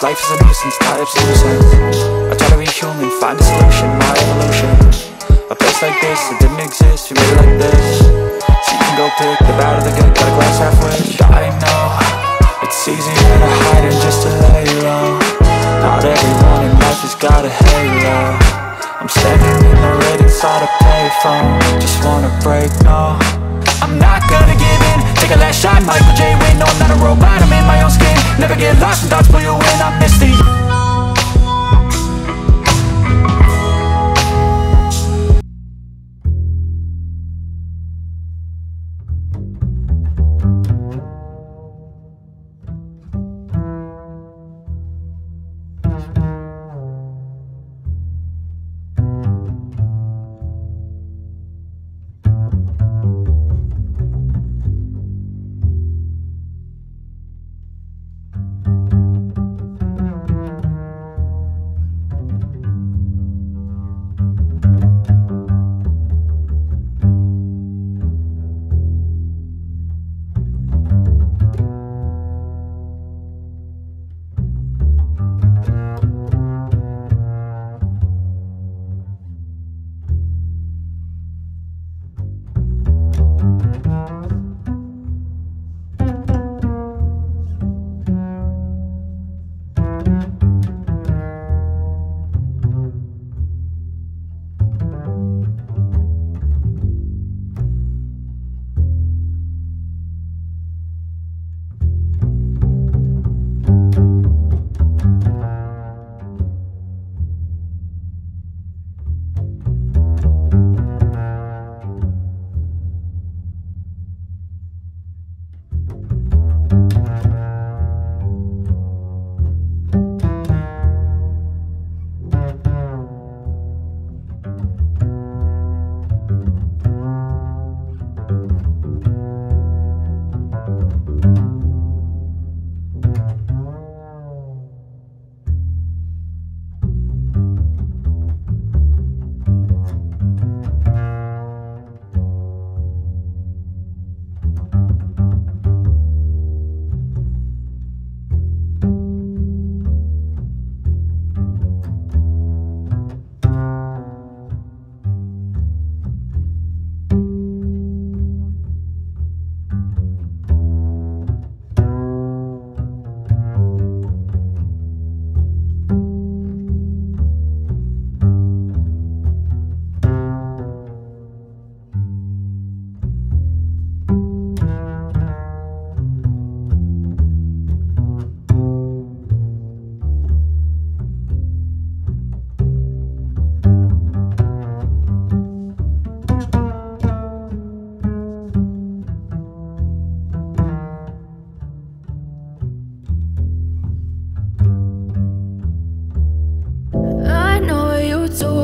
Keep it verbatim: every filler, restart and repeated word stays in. Life is a nuisance, not absolution. I try to be human, find a solution, my evolution. A place like this, it didn't exist, we made it like this. So you can go pick the bad or the good, got a glass halfway. I know, it's easier to hide it just to lay low. Not everyone in life has got a halo. I'm standing in the red inside a payphone, just wanna break, no. I'm not gonna give in, take a last shot, Michael J. Win. No, I'm not a robot, I'm in my own skin. Never get lost when thoughts pull you in, I'm misty.